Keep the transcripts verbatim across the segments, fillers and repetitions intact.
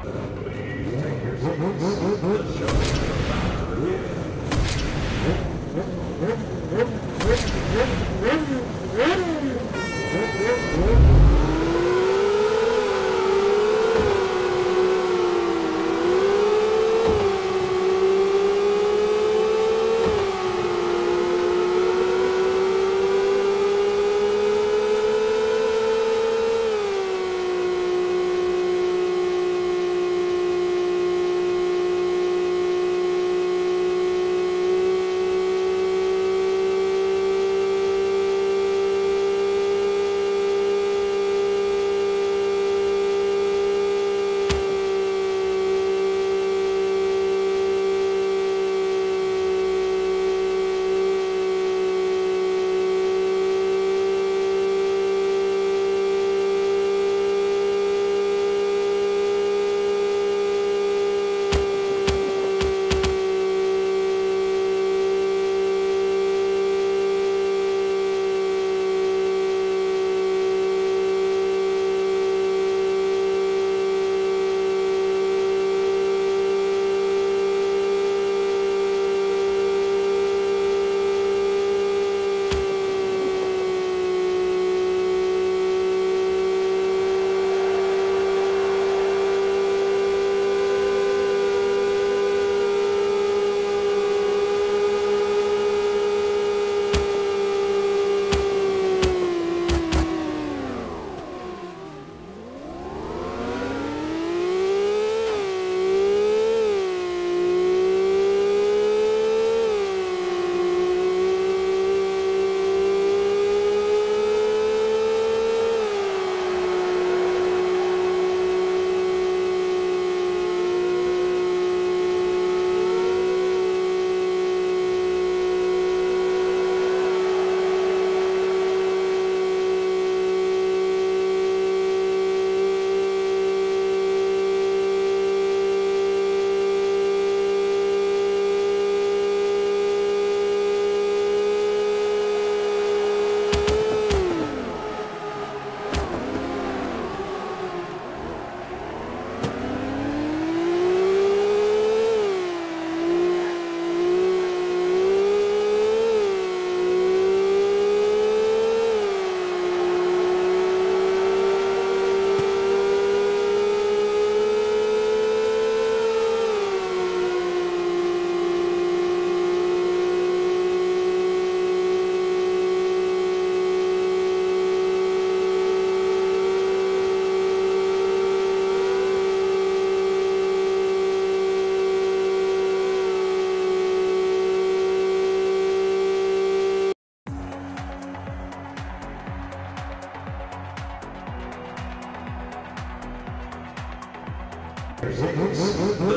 The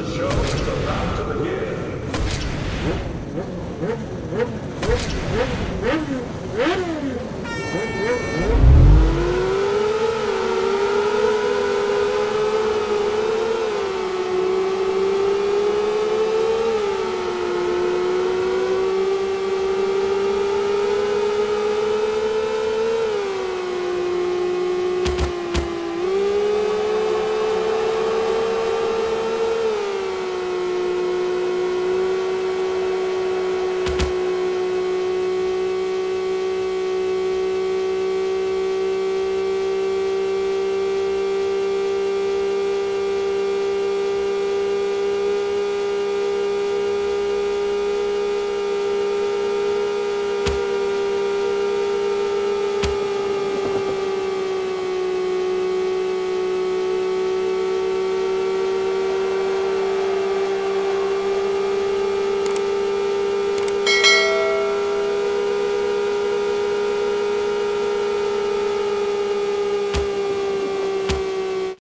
show is about to begin.